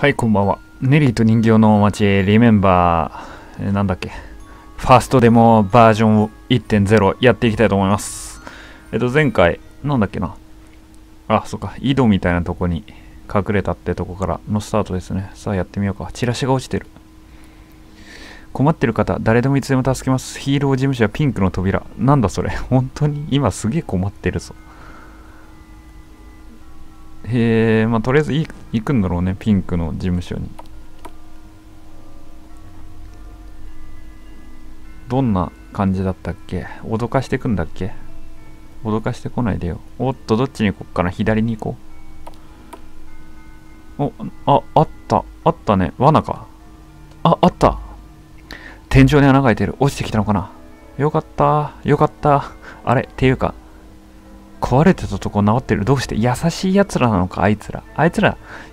はい、こんばんは。ネリーと人形の街、リメンバー、なんだっけ、ファーストデモバージョン 1.0 やっていきたいと思います。前回、なんだっけな。あ、そっか、井戸みたいなとこに隠れたってとこからのスタートですね。さあ、やってみようか。チラシが落ちてる。困ってる方、誰でもいつでも助けます。ヒーロー事務所はピンクの扉。なんだそれ。本当に今すげえ困ってるぞ。まあ、とりあえず行くんだろうね、ピンクの事務所に。どんな感じだったっけ？脅かしてくんだっけ？脅かしてこないでよ。おっと、どっちに行こっかな？左に行こう。お、あったね。罠か。あった。天井に穴が開いてる。落ちてきたのかな？よかった。あれ？っていうか、壊れてたとこ直ってる。どうして優しいやつらなのか、あいつら、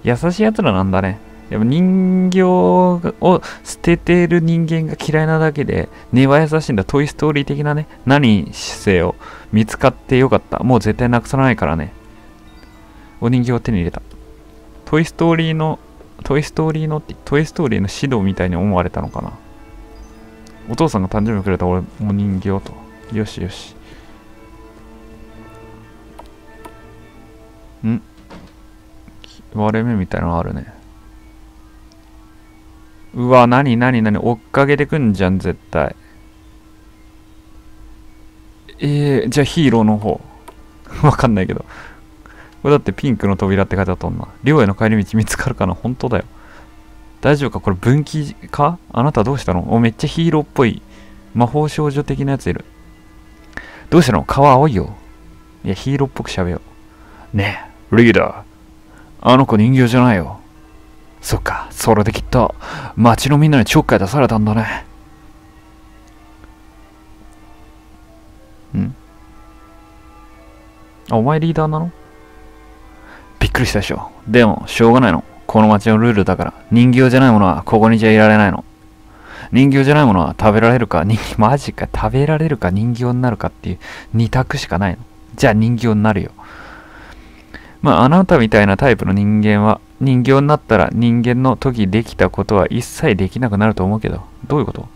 優しいやつらなんだね。やっぱ人形を捨ててる人間が嫌いなだけで、根は優しいんだ。トイストーリー的なね、何姿勢を見つかってよかった。もう絶対なくさないからね。お人形を手に入れた。トイストーリーの指導みたいに思われたのかな。お父さんが誕生日をくれた俺も人形と。よし。ん？割れ目みたいなのあるね。うわ、なに追っかけてくんじゃん、絶対。じゃあヒーローの方。わかんないけど。これだってピンクの扉って書いてあったんだ。寮への帰り道見つかるかな？本当だよ。大丈夫か？これ分岐か？あなたどうしたの？お、めっちゃヒーローっぽい。魔法少女的なやついる。どうしたの？顔青いよ。いや、ヒーローっぽく喋よう。ねえ、リーダー。あの子人形じゃないよ。そっか、それできっと、町のみんなにちょっかい出されたんだね。ん？あ、お前リーダーなの？びっくりしたでしょ。でも、しょうがないの。この町のルールだから、人形じゃないものはここにじゃいられないの。人形じゃないものは食べられるか、マジか、食べられるか人形になるかっていう二択しかないの。じゃあ人形になるよ。まあ、あなたみたいなタイプの人間は、人形になったら人間の時できたことは一切できなくなると思うけど、どういうこと？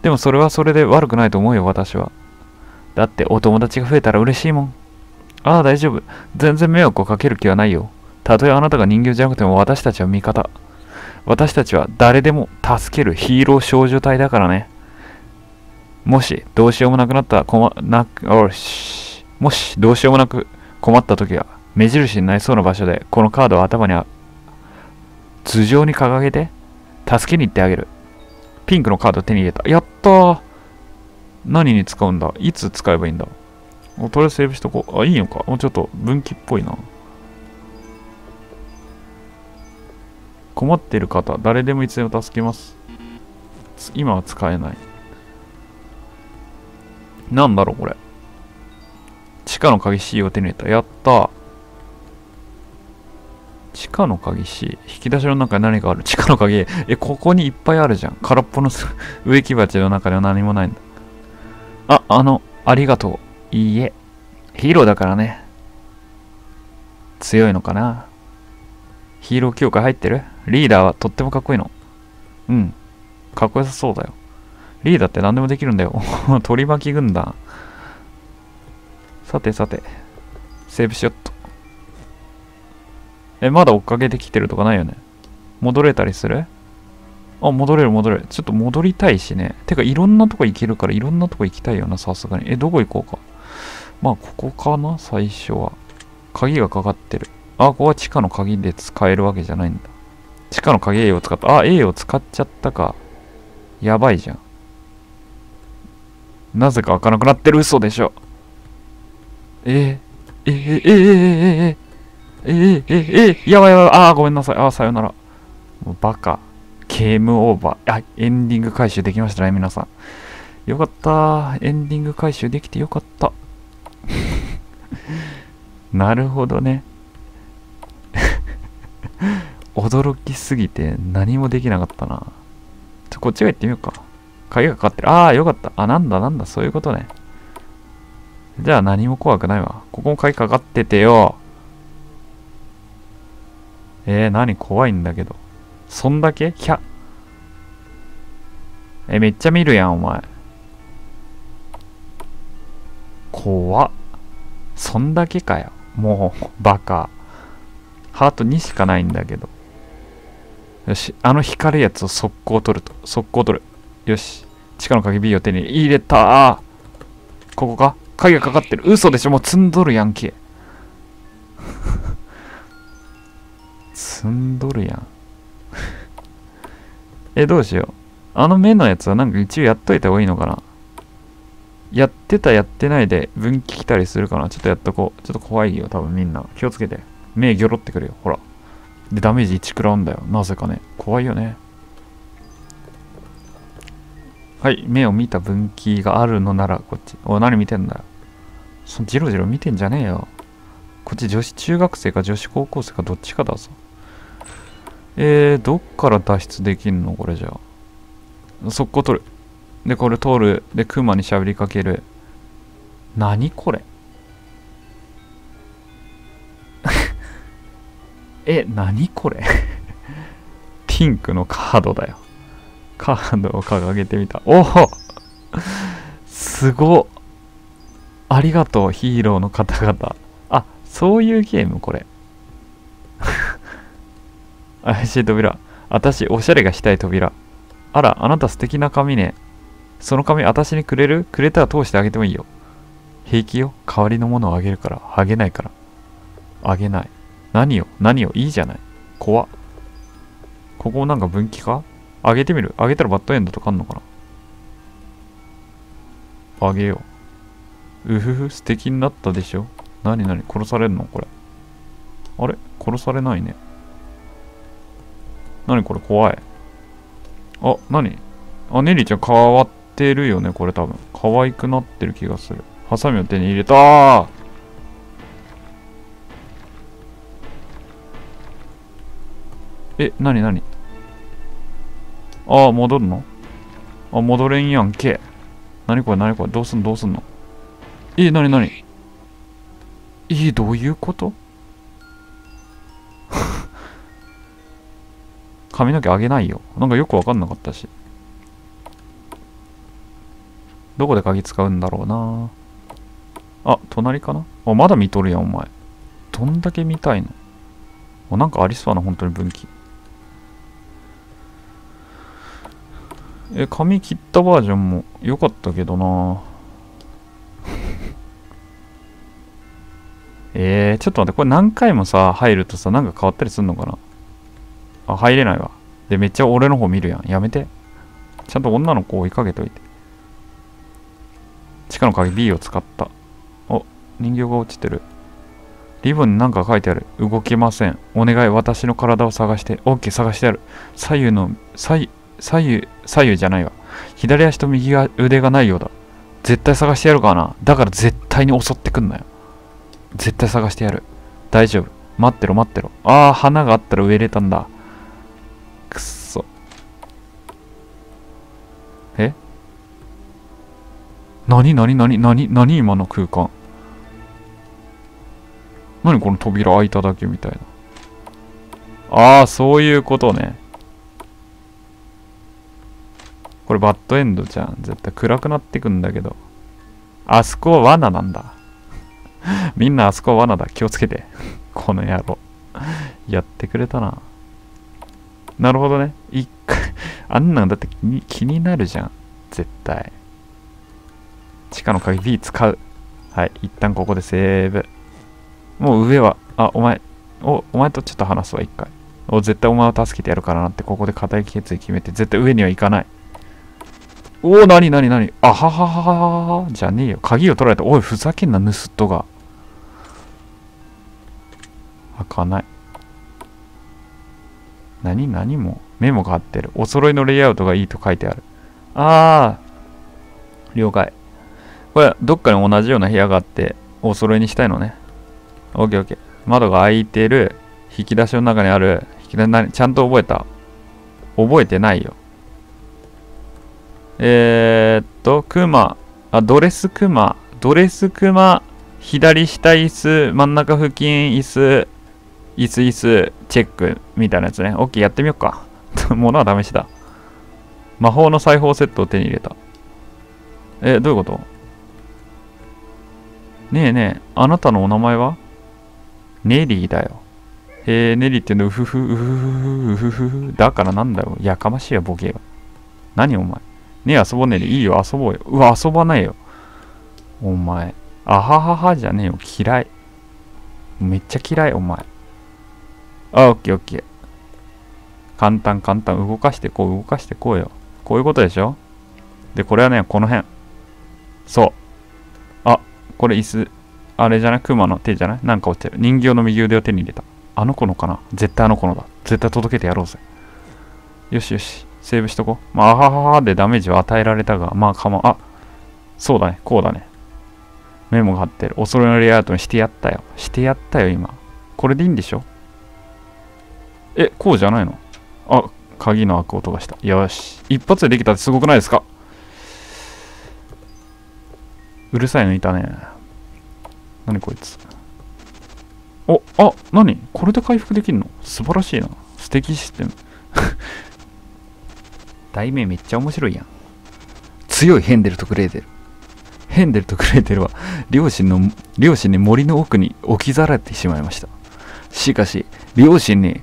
でもそれはそれで悪くないと思うよ、私は。だってお友達が増えたら嬉しいもん。ああ、大丈夫。全然迷惑をかける気はないよ。たとえあなたが人形じゃなくても私たちは味方。私たちは誰でも助けるヒーロー少女隊だからね。もしどうしようもなくなったら困った時は目印になりそうな場所でこのカードを頭に頭上に掲げて助けに行ってあげる。ピンクのカードを手に入れた。やったー。何に使うんだ？いつ使えばいいんだ？とりあえずセーブしとこう。あ、いいのか。もうちょっと分岐っぽいな。困ってる方、誰でもいつでも助けます。今は使えない。なんだろう、これ。地下の鍵 C を手に入れた。やった。地下の鍵 C。引き出しの中に何かある。地下の鍵。ここにいっぱいあるじゃん。空っぽの植木鉢の中には何もないんだ。あ、ありがとう。いいえ。ヒーローだからね。強いのかな。ヒーロー協会入ってる？リーダーはとってもかっこいいの。うん。かっこよさそうだよ。リーダーって何でもできるんだよ。取り巻き軍団。さて。セーブしよっと。まだ追っかけてきてるとかないよね。戻れたりする？あ、戻れる。ちょっと戻りたいしね。てか、いろんなとこ行けるから、いろんなとこ行きたいよな、さすがに。どこ行こうか。まあ、ここかな、最初は。鍵がかかってる。あ、ここは地下の鍵で使えるわけじゃないんだ。地下の鍵 A を使った。あ、A を使っちゃったか。やばいじゃん。なぜか開かなくなってる。嘘でしょ。やばい。あー、ごめんなさい。あー、さよなら。もうバカ。ゲームオーバー。あ、エンディング回収できましたね、皆さん。よかった。エンディング回収できてよかった。なるほどね。驚きすぎて何もできなかったな。こっちが行ってみようか。鍵がかかってる。ああ、よかった。あ、なんだ、そういうことね。じゃあ何も怖くないわ。ここも鍵かかっててよ。何怖いんだけど。そんだけ100。めっちゃ見るやん、お前。怖っ。そんだけかよ。もう、バカ。ハート2しかないんだけど。よし、あの光るやつを速攻取ると。速攻取る。よし。地下の鍵 B を手に入れた。ここか？鍵がかかってる。嘘でしょ、もう積んどるやんけ。積んどるやん。どうしよう。あの目のやつはなんか一応やっといた方がいいのかな。やってたやってないで分岐来たりするかな。ちょっとやっとこう。ちょっと怖いよ、多分みんな。気をつけて。目ギョロってくるよ。ほら。で、ダメージ1食らうんだよ。なぜかね。怖いよね。はい。目を見た分岐があるのなら、こっち。おい、何見てんだよ。ジロジロ見てんじゃねえよ。こっち女子中学生か女子高校生かどっちかだぞ。どっから脱出できんのこれじゃあ。速攻取る。で、これ通る。で、クマにしゃべりかける。何これ何これピンクのカードだよ。カードを掲げてみた。おおすごっ。ありがとう、ヒーローの方々。あ、そういうゲームこれ。怪しい扉。私、おしゃれがしたい扉。あら、あなた素敵な髪ね。その髪、私にくれる？くれたら通してあげてもいいよ。平気よ。代わりのものをあげるから。あげないから。あげない。何を？何を？いいじゃない。怖っ。ここなんか分岐か？あげてみる。あげたらバッドエンドとかあんのかな？あげよう。うふふ、素敵になったでしょ？何何？殺されんの？これ。あれ？殺されないね。何これ怖い。あ、何？あ、ネリーちゃん変わってるよね、これ多分。可愛くなってる気がする。ハサミを手に入れたー。何何？ああ、戻るの？あ、戻れんやんけ。何これ何これ、どうすんのどうすんの？何何？どういうこと？髪の毛あげないよ。なんかよくわかんなかったし。どこで鍵使うんだろうな。あ、隣かな。あ、まだ見とるやん、お前。どんだけ見たいの？あ、なんかありそうな、本当に分岐。髪切ったバージョンも良かったけどな。ちょっと待って、これ何回もさ、入るとさ、なんか変わったりすんのかな。あ、入れないわ。で、めっちゃ俺の方見るやん。やめて。ちゃんと女の子を追いかけといて。地下の鍵 B を使った。お、人形が落ちてる。リボンに何か書いてある。動けません。お願い、私の体を探して。OK、探してある。左右の、左右じゃないわ。左足と右腕がないようだ。絶対探してやるからな。だから絶対に襲ってくんなよ。絶対探してやる。大丈夫。待ってろ待ってろ。あー、花があったら植えれたんだ。くっそ。何今の空間。何この扉開いただけみたいな。ああ、そういうことね。これバッドエンドじゃん。絶対暗くなってくんだけど。あそこは罠なんだ。みんなあそこは罠だ。気をつけて。この野郎。やってくれたな。なるほどね。一回、あんなんだって気になるじゃん。絶対。地下の鍵 B 使う。はい。一旦ここでセーブ。もう上は、あ、お前とちょっと話すわ、一回。絶対お前を助けてやるからなって、ここで固い決意決めて、絶対上には行かない。おお、なになになに、あはははは、じゃねえよ。鍵を取られた。おい、ふざけんな、盗っ人が。開かない。何も。メモが貼ってる。お揃いのレイアウトがいいと書いてある。ああ。了解。これ、どっかに同じような部屋があって、お揃いにしたいのね。オッケーオッケー。窓が開いてる。引き出しの中にある。引き出し、ちゃんと覚えた？覚えてないよ。クマ。あ、ドレスクマ。ドレスクマ。左下椅子。真ん中付近椅子。チェック。みたいなやつね。オッケー、やってみようか。物は試しだ。魔法の裁縫セットを手に入れた。どういうこと？ねえねえ、あなたのお名前は？ネリーだよ。ネリーってのうふふ、うふふ、うふふ。だからなんだよ。やかましいよ、ボケが。何お前。ねえ、遊ぼうねえで。いいよ、遊ぼうよ。うわ、遊ばないよ。お前。あはははじゃねえよ。嫌い。めっちゃ嫌い、お前。あ、オッケーオッケー。簡単簡単。動かしてこう、動かしてこうよ。こういうことでしょ？で、これはね、この辺。そう。あ、これ椅子。あれじゃない？熊の手じゃない？なんか落ちてる。人形の右腕を手に入れた。あの子のかな？絶対あの子のだ。絶対届けてやろうぜ。よしよし。セーブしとこう。まあ、あはははでダメージを与えられたが、まあ、かま、あ、そうだね。こうだね。メモが貼ってる。恐れのレイアウトにしてやったよ。してやったよ、今。これでいいんでしょ？こうじゃないの？あ、鍵の開く音がした。よし。一発でできたってすごくないですか？うるさいのいたね。なにこいつ。お、あ、なに？これで回復できるの？素晴らしいな。素敵システム。題名めっちゃ面白いやん。強いヘンデルとグレーデル。ヘンデルとグレーデルは両親に森の奥に置き去られてしまいました。しかし、両親に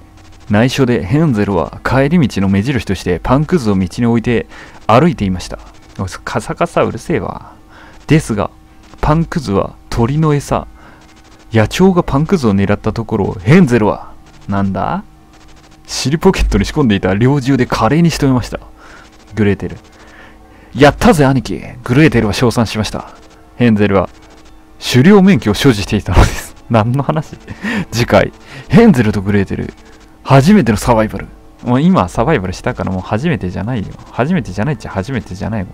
内緒でヘンゼルは帰り道の目印としてパンくずを道に置いて歩いていました。カサカサうるせえわ。ですが、パンくずは鳥の餌。野鳥がパンくずを狙ったところをヘンゼルは、なんだ？尻ポケットに仕込んでいた猟銃で華麗に仕留めました。グレーテル。やったぜ、兄貴。グレーテルは称賛しました。ヘンゼルは、狩猟免許を所持していたのです。何の話？次回、ヘンゼルとグレーテル、初めてのサバイバル。もう今、サバイバルしたからもう初めてじゃないよ。初めてじゃないっちゃ初めてじゃないよ。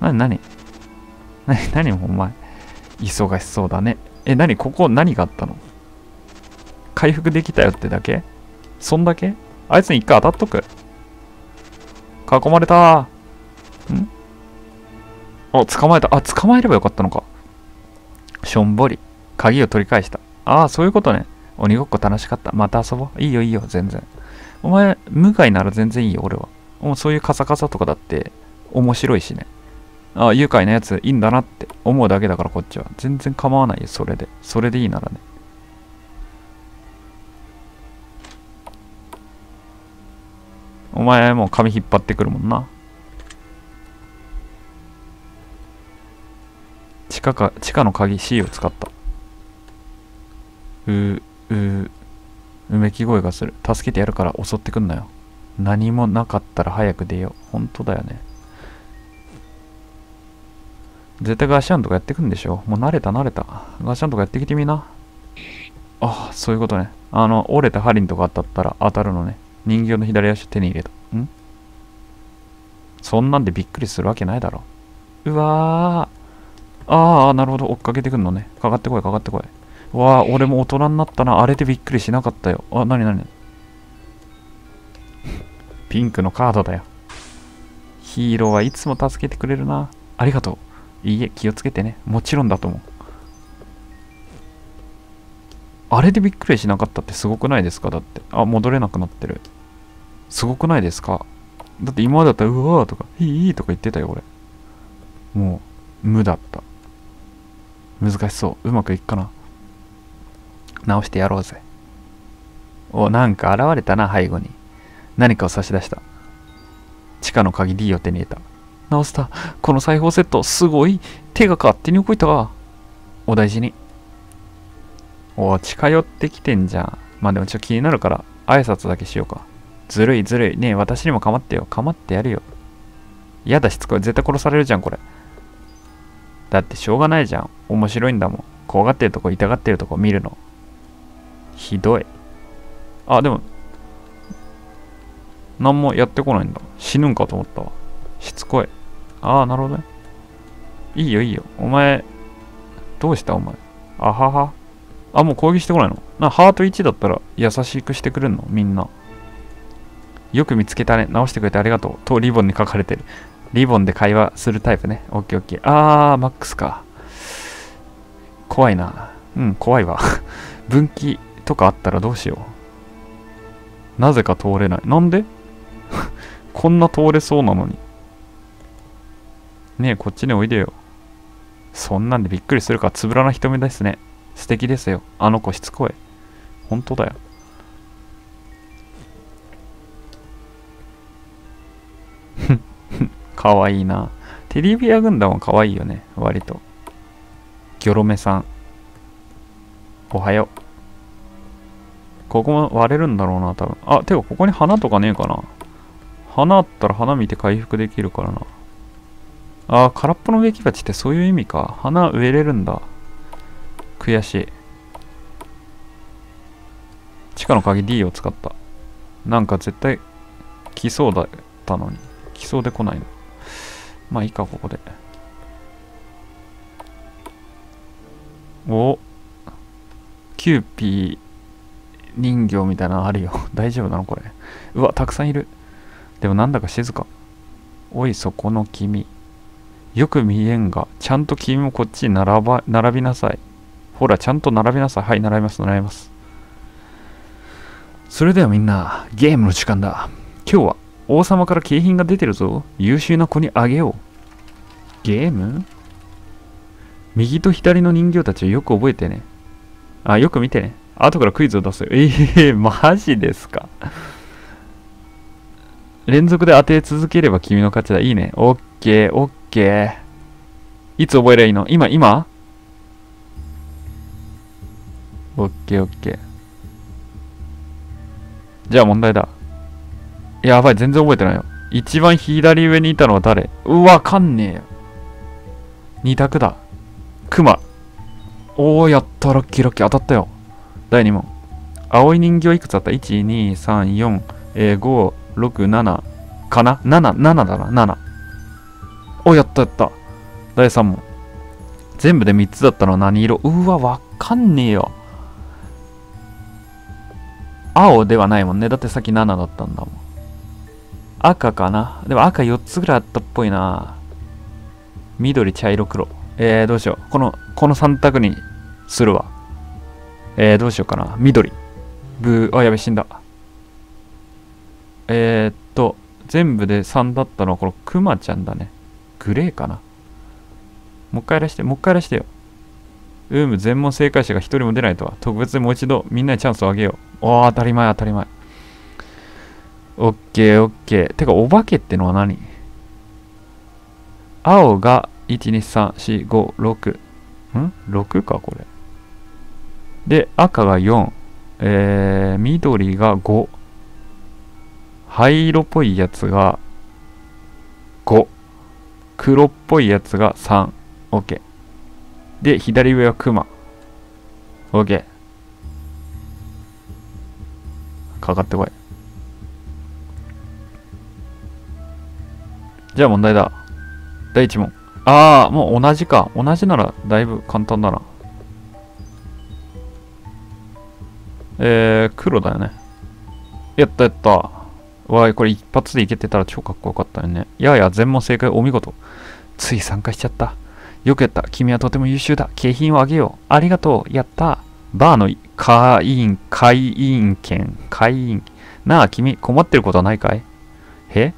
何もお前、忙しそうだね。何ここ何があったの？回復できたよってだけ？そんだけ？あいつに一回当たっとく。囲まれたー。ん？あ、捕まえた。あ、捕まえればよかったのか。しょんぼり。鍵を取り返した。ああ、そういうことね。鬼ごっこ楽しかった。また遊ぼう。いいよいいよ、全然。お前、無害なら全然いいよ、俺は。もうそういうカサカサとかだって、面白いしね。ああ、愉快なやつ、いいんだなって思うだけだから、こっちは。全然構わないよ、それで。それでいいならね。お前もう髪引っ張ってくるもんな。地下の鍵 C を使った。うめき声がする。助けてやるから襲ってくんなよ。何もなかったら早く出よう。ほんとだよね。絶対ガシャンとかやってくんでしょ。もう慣れた。ガシャンとかやってきてみな。あ、そういうことね。折れた針とか当たったら当たるのね。人形の左足を手に入れた。ん？そんなんでびっくりするわけないだろ。うわー。ああ、なるほど。追っかけてくんのね。かかってこい。わあ、俺も大人になったな。あれでびっくりしなかったよ。あ、なにピンクのカードだよ。ヒーローはいつも助けてくれるな。ありがとう。いいえ、気をつけてね。もちろんだと思う。あれでびっくりしなかったってすごくないですか？だって。あ、戻れなくなってる。すごくないですか？だって今までだったら、うわーとか、いいとか言ってたよ、俺。もう、無だった。難しそう。うまくいくかな。直してやろうぜ。お、なんか現れたな、背後に。何かを差し出した。地下の鍵 D を手に入れた。直した。この裁縫セット、すごい。手が勝手に動いたわ。お大事に。お、近寄ってきてんじゃん。まあでもちょっと気になるから、挨拶だけしようか。ずるい。ねえ、私にも構ってよ。構ってやるよ。嫌だ、しつこい。絶対殺されるじゃん、これ。だってしょうがないじゃん。面白いんだもん。怖がってるとこ、痛がってるとこ見るの。ひどい。あ、でも、なんもやってこないんだ。死ぬんかと思ったわ。しつこい。ああ、なるほどね。いいよ。お前、どうしたお前。あはは。あ、もう攻撃してこないの？ハート1だったら優しくしてくれるの？みんな。よく見つけたね。直してくれてありがとう。とリボンに書かれてる。リボンで会話するタイプね。オッケー。あー、マックスか。怖いな。うん、怖いわ。分岐とかあったらどうしよう。なぜか通れない。なんで？こんな通れそうなのに。ねえ、こっちにおいでよ。そんなんでびっくりするか、つぶらな瞳ですね。素敵ですよ。あの子しつこい。本当だよ。かわいいな。テディベア軍団はかわいいよね、割と。ギョロメさん。おはよう。ここも割れるんだろうな、多分。あ、てか、ここに花とかねえかな。花あったら花見て回復できるからな。あー、空っぽの植木鉢ってそういう意味か。花植えれるんだ。悔しい。地下の鍵 D を使った。なんか絶対来そうだったのに。来そうで来ないの。まあいいか、ここで。お、キューピー。人形みたいなのあるよ。大丈夫なのこれ。うわ、たくさんいる。でもなんだか静か。おい、そこの君。よく見えんが、ちゃんと君もこっちに並びなさい。ほら、ちゃんと並びなさい。はい、並びます、並びます。それではみんな、ゲームの時間だ。今日は王様から景品が出てるぞ。優秀な子にあげよう。ゲーム？右と左の人形たちをよく覚えてね。あ、よく見てね。後からクイズを出すよ。マジですか。連続で当て続ければ君の勝ちだ。いいね。オッケー、オッケー。いつ覚えればいいの？今オッケー、オッケー。じゃあ問題だ。やばい、全然覚えてないよ。一番左上にいたのは誰？わかんねえよ。二択だ。クマ。おー、やった。ラッキーラッキー。当たったよ。第2問。青い人形いくつあった？ 1,2,3,4,5,6,7 かな？ 7 だな、7。お、やったやった。第3問。全部で3つだったのは何色？うわ、わかんねえよ。青ではないもんね。だってさっき7だったんだもん。赤かな？でも赤4つぐらいあったっぽいな。緑、茶色、黒。どうしよう。この3択にするわ。どうしようかな。緑。ブー。あ、やべ、死んだ。全部で3だったのは、このクマちゃんだね。グレーかな。もう一回出してよ。全問正解者が1人も出ないとは。特別にもう一度、みんなにチャンスをあげよう。おー、当たり前。オッケー、オッケー。てか、お化けってのは何？青が、1、2、3、4、5、6。6か、これ。で、赤が4、緑が5、灰色っぽいやつが5、黒っぽいやつが3、OK。で、左上はクマ、OK。かかってこい。じゃあ問題だ。第1問。ああ、もう同じか。同じならだいぶ簡単だな。黒だよね。やった。わーい、これ一発でいけてたら超かっこよかったよね。全問正解、お見事。つい参加しちゃった。よくやった。君はとても優秀だ。景品をあげよう。ありがとう。やった。バーの会員権。なあ、君、困ってることはないかい？へ？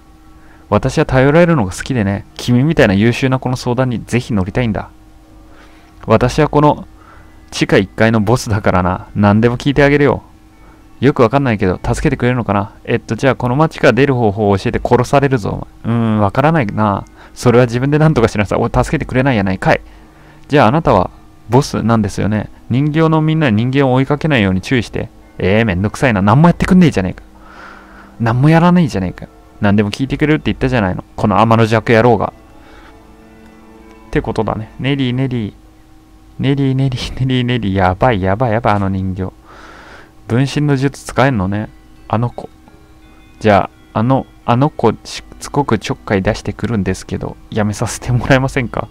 私は頼られるのが好きでね。君みたいな優秀なこの相談にぜひ乗りたいんだ。私はこの、地下1階のボスだからな。何でも聞いてあげるよ。よくわかんないけど、助けてくれるのかな？じゃあこの街から出る方法を教えて殺されるぞ。わからないな。それは自分で何とかしなさい。助けてくれないやないかい。じゃああなたは、ボスなんですよね。人形のみんなに人間を追いかけないように注意して。めんどくさいな。何もやってくんねえじゃねえか。何もやらねえじゃねえか。何でも聞いてくれるって言ったじゃないの。この天の弱野郎が。ってことだね。ネリー、やばい、あの人形。分身の術使えんのね。あの子。じゃあ、あの子、しつこくちょっかい出してくるんですけど、やめさせてもらえませんか？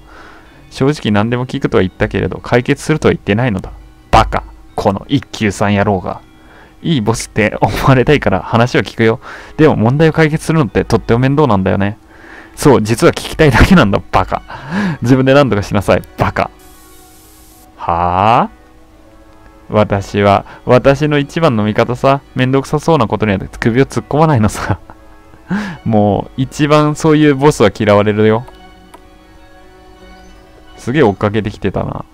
正直何でも聞くとは言ったけれど、解決するとは言ってないのだ。バカ。この一級さん野郎が。いいボスって思われたいから話を聞くよ。でも問題を解決するのってとっても面倒なんだよね。そう、実は聞きたいだけなんだ、バカ。自分で何とかしなさい、バカ。はあ？私は、私の一番の味方さ。めんどくさそうなことには首を突っ込まないのさ。もう一番そういうボスは嫌われるよ。すげえ追っかけてきてたな。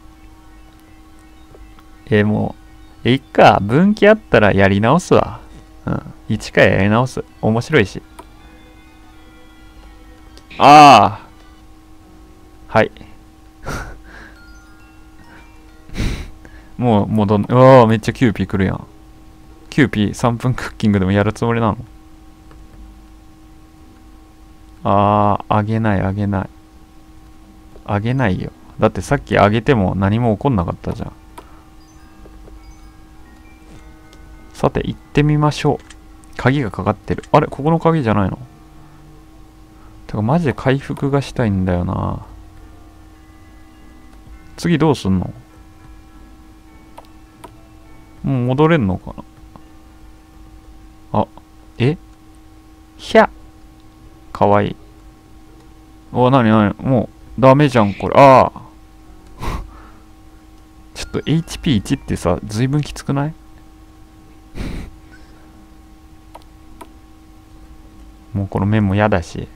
もういっか、分岐あったらやり直すわ。うん、一回やり直す、面白いし。ああ、はい。もう戻ん、うわあ、めっちゃキューピー来るやん。キューピー3分クッキングでもやるつもりなの？ああ、あげない、あげない。あげないよ。だってさっきあげても何も起こんなかったじゃん。さて、行ってみましょう。鍵がかかってる。あれ、ここの鍵じゃないの？てか、マジで回復がしたいんだよな。次どうすんの？もう戻れんのかなあ、ひゃかわいい。お、なになに、もうダメじゃん、これ。ああ。ちょっと HP1 ってさ、ずいぶんきつくない？もうこの面も嫌だし。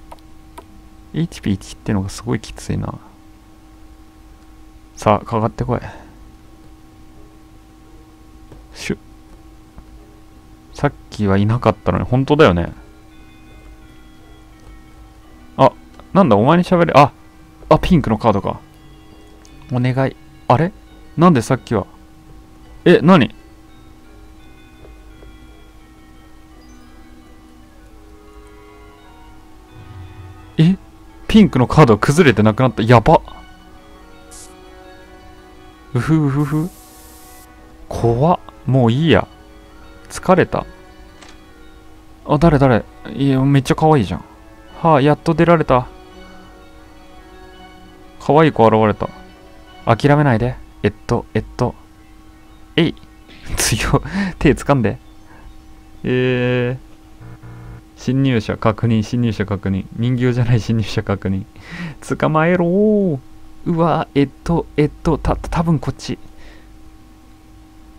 HP1 ってのがすごいきついな。さあ、かかってこい。シュッ。さっきはいなかったのに、本当だよね。あ、なんだ、お前に喋れ。あ、ピンクのカードか。お願い。あれ？なんでさっきは。何？ピンクのカード崩れてなくなった。やば。うふうふふ。怖っ。もういいや。疲れた。あ、誰いや、めっちゃ可愛いじゃん。はあ、やっと出られた。可愛い子現れた。諦めないで。い。強い。手掴んで。侵入者確認。人形じゃない侵入者確認。捕まえろー。うわー、多分こっち。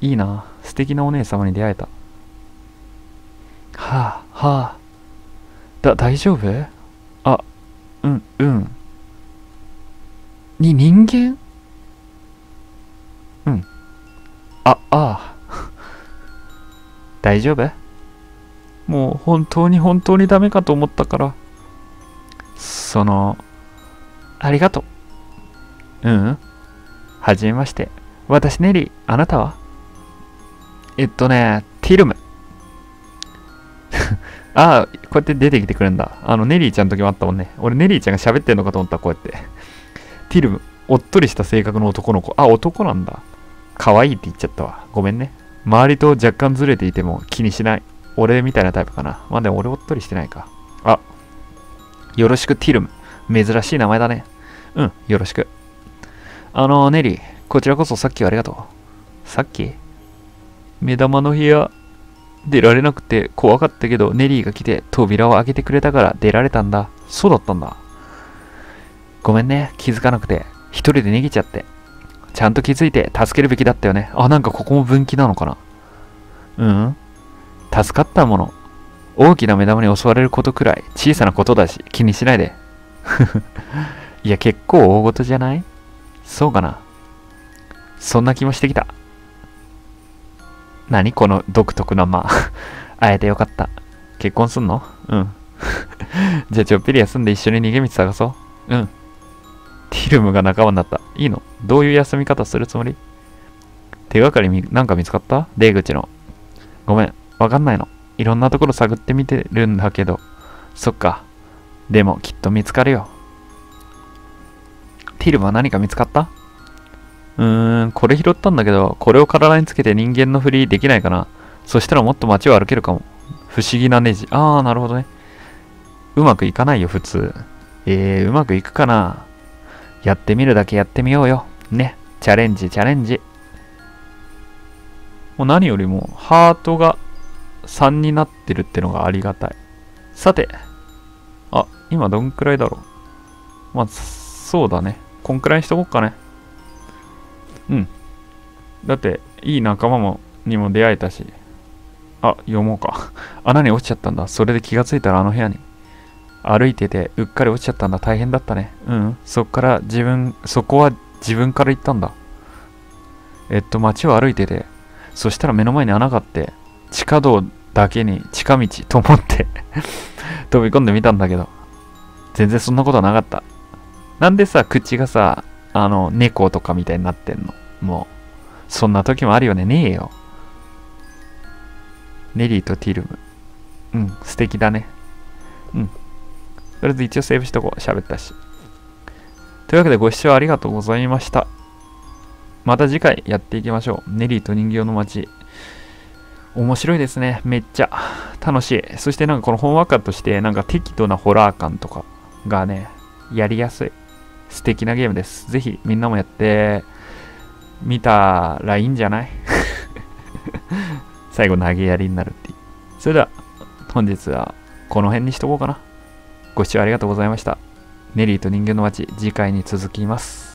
いいな。素敵なお姉様に出会えた。はあ、はあ。大丈夫？あ、うん。人間？うん。大丈夫？もう本当にダメかと思ったから。ありがとう。はじめまして。私ネリー、あなたは？ティルム。ああ、こうやって出てきてくれるんだ。ネリーちゃんの時もあったもんね。俺、ネリーちゃんが喋ってんのかと思った、こうやって。ティルム、おっとりした性格の男の子。あ、男なんだ。可愛いって言っちゃったわ。ごめんね。周りと若干ずれていても気にしない。俺みたいなタイプかな。まあでも俺おっとりしてないか。あ、よろしくティルム。珍しい名前だね。うん、よろしく。ネリー、こちらこそさっきはありがとう。さっき？目玉の部屋、出られなくて怖かったけど、ネリーが来て扉を開けてくれたから出られたんだ。そうだったんだ。ごめんね、気づかなくて。一人で逃げちゃって。ちゃんと気づいて助けるべきだったよね。あ、なんかここも分岐なのかな。助かったもの。大きな目玉に襲われることくらい小さなことだし気にしないで。いや結構大事じゃない？そうかな。そんな気もしてきた。何この独特な間。会えてよかった。結婚すんの？じゃあちょっぴり休んで一緒に逃げ道探そう。ティルムが仲間になった。いいの？どういう休み方するつもり？手がかりなんか見つかった？出口の。ごめん。わかんないの。いろんなところ探ってみてるんだけど。そっか。でもきっと見つかるよ。ティルムは何か見つかった？これ拾ったんだけど、これを体につけて人間のふりできないかな。そしたらもっと街を歩けるかも。不思議なネジ。ああ、なるほどね。うまくいかないよ、普通。うまくいくかな。やってみるだけやってみようよ。ね。チャレンジ。もう何よりも、ハートが、3になってるってのがありがたい。さて、今どんくらいだろう。まあ、そうだね。こんくらいにしとこっかね。だって、いい仲間にも出会えたし。あ、読もうか。穴に落ちちゃったんだ。それで気がついたらあの部屋に。歩いててうっかり落ちちゃったんだ。大変だったね。うん。そこは自分から行ったんだ。街を歩いてて、そしたら目の前に穴があって、近道と思って飛び込んでみたんだけど、全然そんなことはなかった。なんでさ、口がさ、猫とかみたいになってんの？もう、そんな時もあるよね。ねえよ。ネリーとティルム。うん、素敵だね。うん。とりあえず一応セーブしとこう。喋ったし。というわけでご視聴ありがとうございました。また次回やっていきましょう。ネリーと人形の街。面白いですね。めっちゃ楽しい。そしてなんかこの本ワーカーとしてなんか適度なホラー感とかがね、やりやすい。素敵なゲームです。ぜひみんなもやってみたらいいんじゃない？最後投げやりになるっていう。それでは本日はこの辺にしとこうかな。ご視聴ありがとうございました。ネリーと人形の街、次回に続きます。